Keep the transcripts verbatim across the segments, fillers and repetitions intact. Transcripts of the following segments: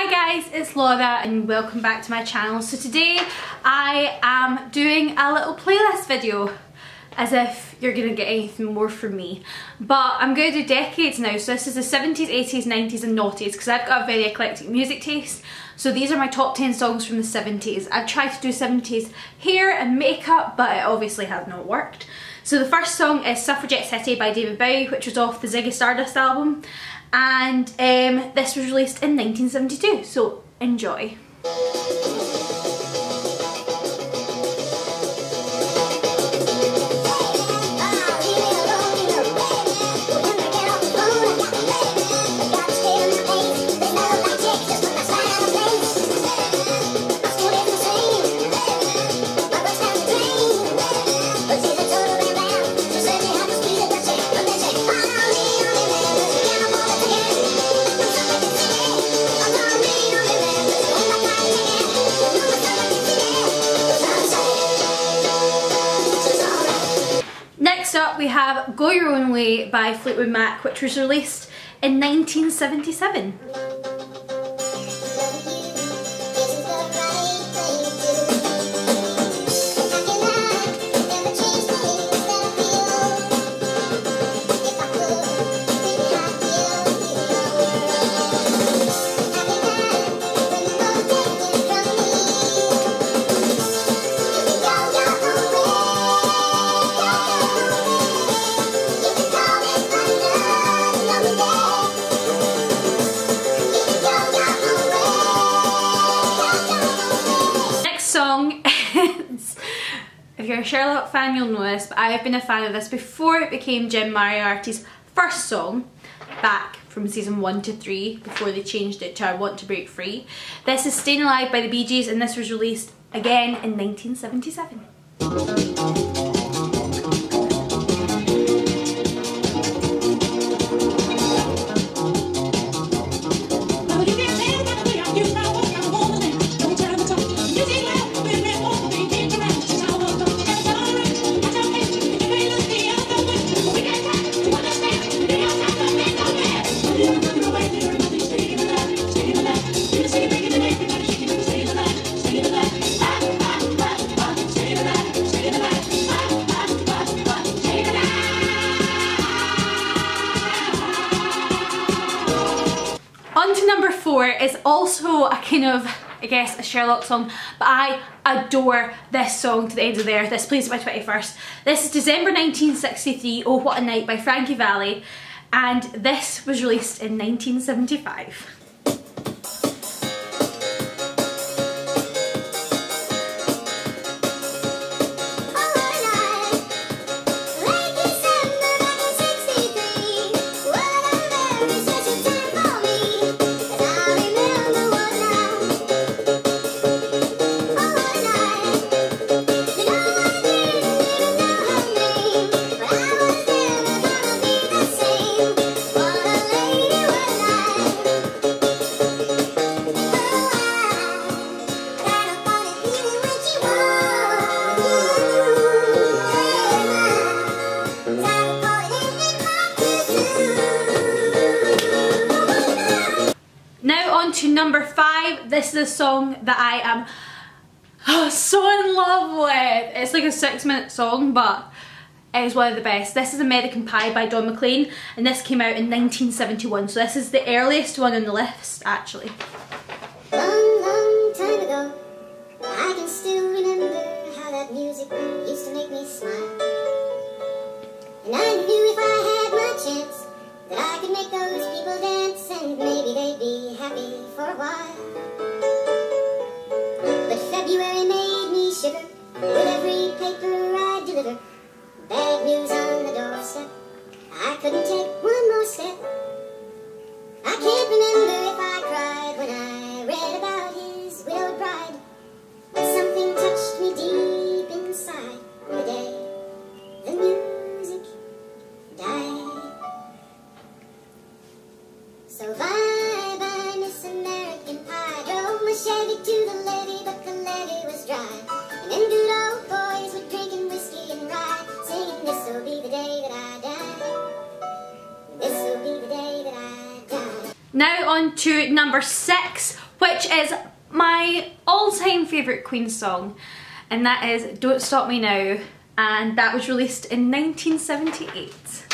Hi guys, it's Laura and welcome back to my channel. So today I am doing a little playlist video, as if you're gonna get anything more from me. But I'm gonna do decades now, so this is the seventies, eighties, nineties and noughties, because I've got a very eclectic music taste. So these are my top ten songs from the seventies. I've tried to do seventies hair and makeup, but it obviously has not worked. So the first song is Suffragette City by David Bowie, which was off the Ziggy Stardust album. And um, this was released in nineteen seventy-two, so enjoy. Up we have Go Your Own Way by Fleetwood Mac, which was released in nineteen seventy-seven. If you're a Sherlock fan, you'll know this, but I have been a fan of this before it became Jim Moriarty's first song, back from season one to three, before they changed it to I Want to Break Free. This is Stayin' Alive by the Bee Gees, and this was released again in nineteen seventy-seven. Is also a kind of, I guess, a Sherlock song, but I adore this song to the end of the earth. This plays at my twenty-first. This is December nineteen sixty-three, Oh What a Night by Frankie Valli, and this was released in nineteen seventy-five. Number five, this is a song that I am oh, so in love with. It's like a six minute song, but it is one of the best. This is American Pie by Don McLean, and this came out in nineteen seventy-one, so this is the earliest one on the list actually. Long, long time ago, I can still remember how that music used to make me smile. And I knew if I had my chance that I could make those people dance and maybe they'd be happy for a while. But February made me shiver with every paper I deliver. Bad news on the doorstep, I couldn't take one more step. I can't remember if I cried when I read about his widowed bride, but something touched me deep inside the day the music died. So bye bye Miss American Pie. Drove my Chevy to the levee, but the levee was dry. And then good old boys were drinking whiskey and rye, singing this'll be the day that I die, this'll be the day that I die. Now on to number six, which is my all-time favourite Queen song, and that is Don't Stop Me Now, and that was released in nineteen seventy-eight.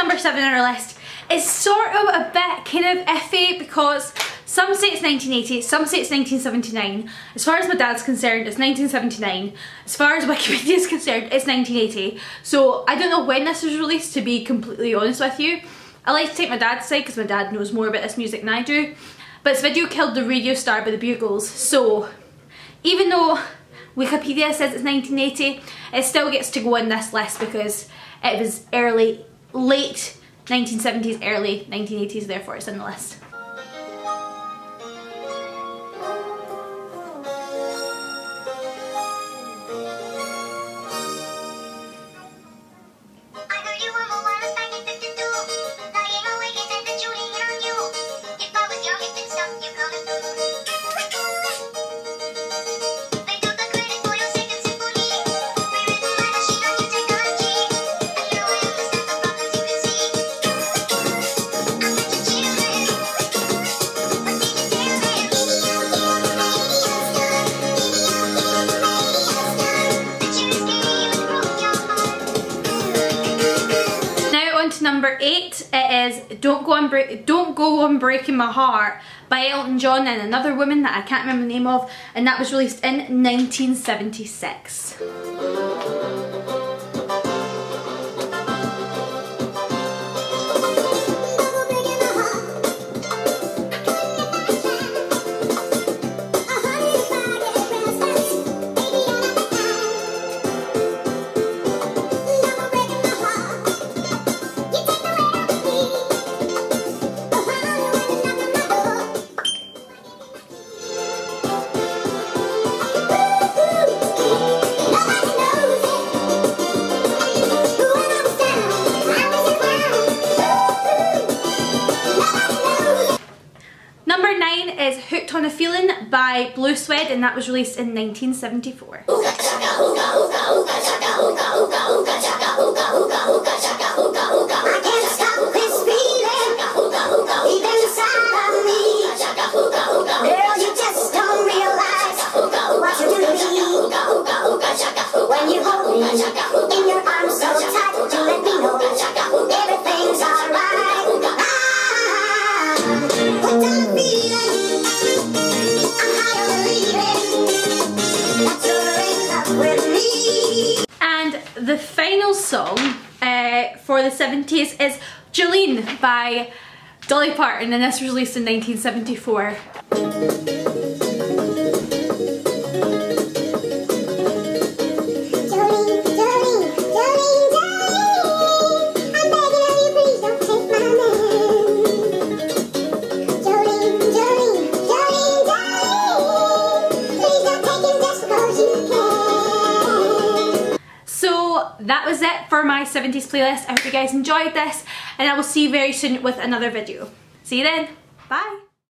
Number seven on our list is sort of a bit kind of iffy because some say it's nineteen eighty, some say it's nineteen seventy-nine. As far as my dad's concerned, it's nineteen seventy-nine. As far as Wikipedia is concerned, it's nineteen eighty. So I don't know when this was released, to be completely honest with you. I like to take my dad's side because my dad knows more about this music than I do. But this video killed the radio star by the Bugles. So even though Wikipedia says it's nineteen eighty, it still gets to go on this list because it was early late nineteen seventies, early nineteen eighties, therefore it's in the list. Number eight, it is Don't Go On Break, Don't Go On Breaking My Heart by Elton John and another woman that I can't remember the name of, and that was released in nineteen seventy-six. By Blue Swede, and that was released in nineteen seventy-four. The final song uh, for the seventies is Jolene by Dolly Parton, and this was released in nineteen seventy-four. That was it for my seventies playlist. I hope you guys enjoyed this, and I will see you very soon with another video. See you then. Bye.